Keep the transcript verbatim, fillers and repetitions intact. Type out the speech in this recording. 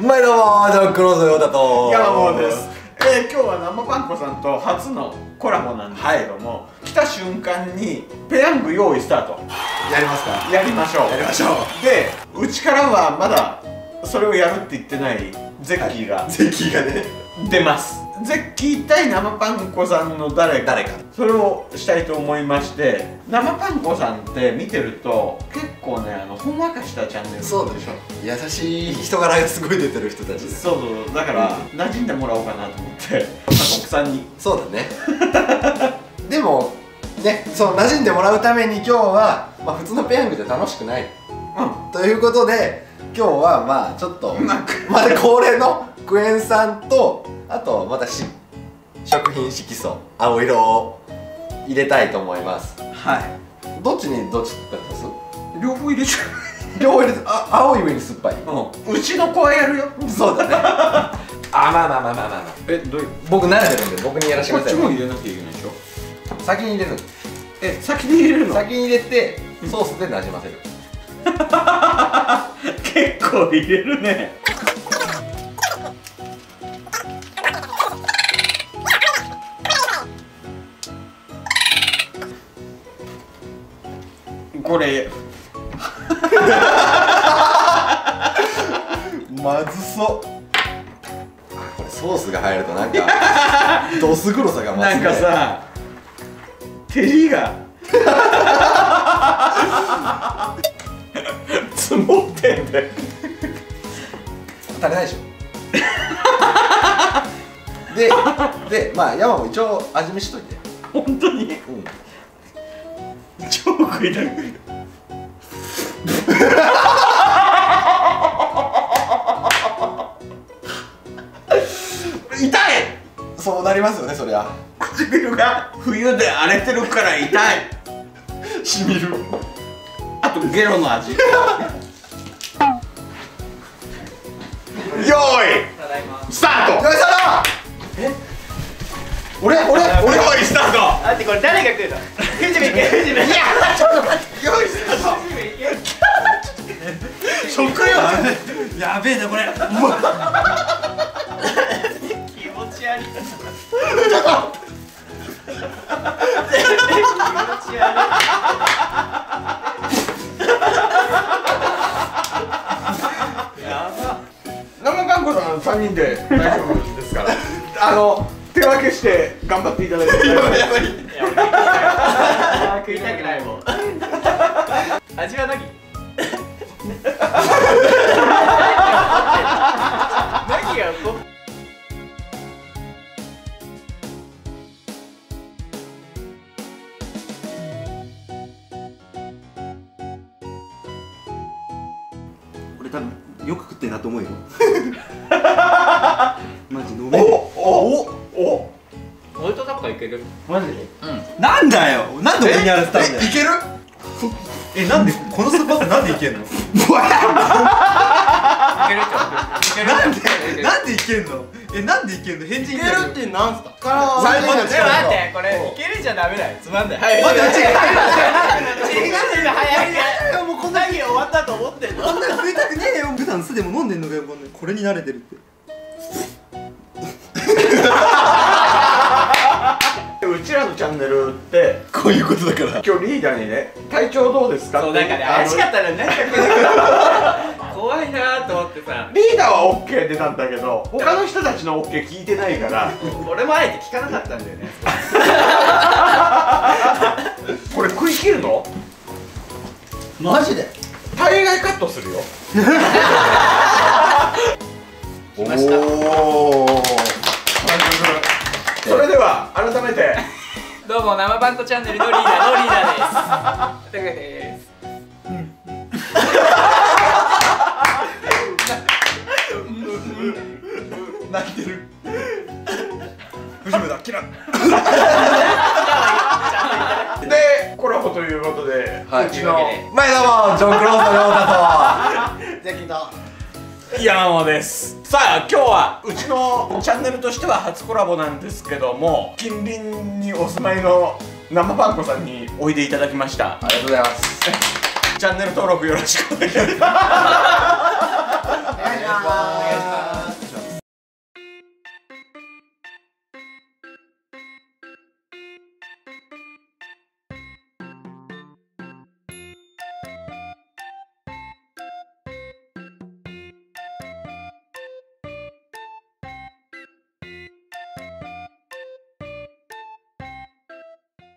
毎度もジャックローズよだとヤマボーです。えー、今日は生パン粉さんと初のコラボなんですけども、はい、来た瞬間にペヤング用意スタートやりますか。やりましょうやりましょう。でうちからはまだそれをやるって言ってないゼッキーが、はい、ゼッキーがね出ます。ゼッキー対生パン粉さんの誰かそれをしたいと思いまして、生パン粉さんって見てると結構ねあのほんわかしたチャンネルでしょ。優しい人柄がすごい出てる人たちで、そうそうそう、だから馴染んでもらおうかなと思ってパン粉さんに。そうだねでもね、そう馴染んでもらうために今日は、まあ、普通のペヤングじゃ楽しくない、うん、ということで今日はまあちょっとまだ恒例のクエン酸とあとまたし食品色素青色を入れたいと思います。はい。どっちにどっちだったんです？両方入れちゃう両方入れちゃう。あ、青い上に酸っぱい、うん、うちの子はやるよ。そうだねあ、まあまあまあまあまあ、え、どういう、僕慣れてるんで僕にやらせてください。こっちも入れなきゃいけないでしょ。先に入れる。え、先に入れるの？先に入れてソースでなじませる結構入れるね。これまずそう。あ、これソースが入るとなんかどす黒さが増すね。なんかさ照りが積もってんだよ足りないでしょで、で、まあ山も一応味見しといて。本当に？うん、超食いたく痛い。そうなりますよね、そりゃ唇が冬で荒れてるから痛いしみる。あとゲロの味よーいスタート。よいしょ。え、俺俺俺用意スタート。待って、これ誰が食うの？藤部いけ、藤部。いや、ちょっと待って、用意スタート。藤部いけ。食用。やべえなこれ。気持ち悪い。ちょっと。気持ち悪い。やば。生パン粉さん三人で大丈夫ですから。あの。手分けして頑張っていただいて。やばいやばい。食いたくないもん。味は何？何がこ？俺多分よく食ってんなと思うよ。マジ飲め。おお。お、俺とサッカーいける。マジで？うん。なんだよ。なんで俺にやらせたんだよ。いける？え、なんでこのスパーなんでいけんの？いけるじゃん。なんでなんでいけんの？え、なんでいけんの？返事いけるってなんすか？最後の待って、これいけるじゃダメだよ。つまんない。はい。待って、違う。違う。違う。早い。もうこんなに終わったと思ってんの。こんなの食いたくねえよ。普段すでも飲んでんのがよ。これに慣れてるって。うちらのチャンネルってこういうことだから、今日リーダーにね「体調どうですか？」って。そうなんかね怪しかったね、なんか怖いなと思ってさ。リーダーは オーケー 出たんだけど他の人たちの オーケー 聞いてないから俺もあえて聞かなかったんだよねこれ食い切るの？マジで大概カットするよおお。それでは改めてどうも生パン粉チャンネルのリーダーのリーダーです。泣いてる。藤部だキラでコラボということで、うちの前どうもジョン・クローズのようだとゼッキーと山本です。さあ今日はうちのチャンネルとしては初コラボなんですけども、近隣にお住まいの生パン粉さんにおいでいただきました。ありがとうございますチャンネル登録よろしくお願いします願いします。